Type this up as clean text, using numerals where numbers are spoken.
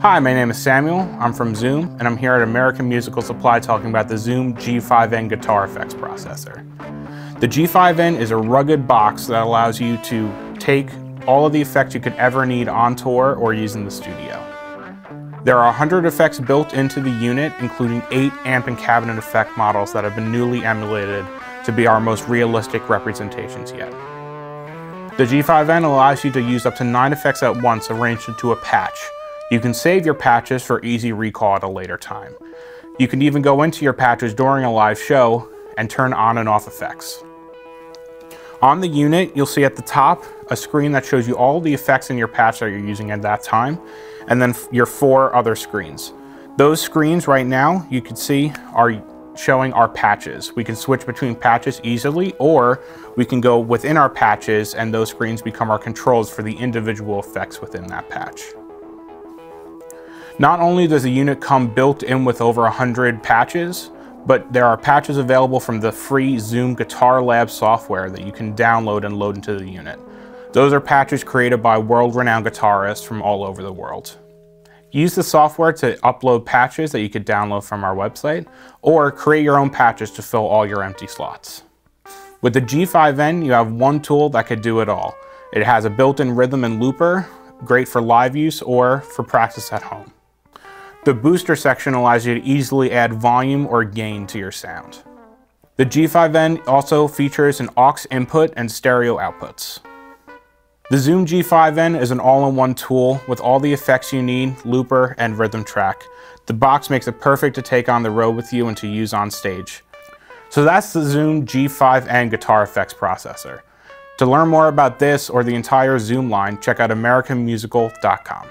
Hi, my name is Samuel, I'm from Zoom, and I'm here at American Musical Supply talking about the Zoom G5N guitar effects processor. The G5N is a rugged box that allows you to take all of the effects you could ever need on tour or use in the studio. There are 100 effects built into the unit, including 8 amp and cabinet effect models that have been newly emulated to be our most realistic representations yet. The G5N allows you to use up to 9 effects at once arranged into a patch. You can save your patches for easy recall at a later time. You can even go into your patches during a live show and turn on and off effects. On the unit, you'll see at the top a screen that shows you all the effects in your patch that you're using at that time, and then your 4 other screens. Those screens right now, you can see, are showing our patches. We can switch between patches easily, or we can go within our patches and those screens become our controls for the individual effects within that patch. Not only does the unit come built in with over 100 patches, but there are patches available from the free Zoom Guitar Lab software that you can download and load into the unit. Those are patches created by world-renowned guitarists from all over the world. Use the software to upload patches that you could download from our website, or create your own patches to fill all your empty slots. With the G5N, you have one tool that could do it all. It has a built-in rhythm and looper, great for live use or for practice at home. The booster section allows you to easily add volume or gain to your sound. The G5N also features an aux input and stereo outputs. The Zoom G5N is an all-in-one tool with all the effects you need, looper, and rhythm track. The box makes it perfect to take on the road with you and to use on stage. So that's the Zoom G5N guitar effects processor. To learn more about this or the entire Zoom line, check out americanmusical.com.